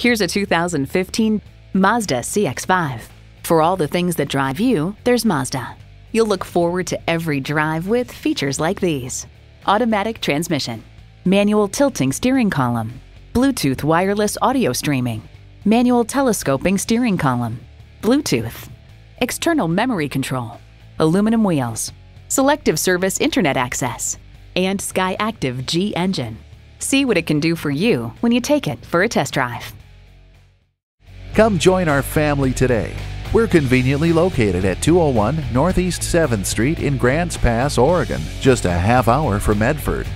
Here's a 2015 Mazda CX-5. For all the things that drive you, there's Mazda. You'll look forward to every drive with features like these: automatic transmission, manual tilting steering column, Bluetooth wireless audio streaming, manual telescoping steering column, Bluetooth, external memory control, aluminum wheels, selective service internet access, and SKYACTIV-G engine. See what it can do for you when you take it for a test drive. Come join our family today. We're conveniently located at 201 Northeast 7th Street in Grants Pass, Oregon, just a half hour from Medford.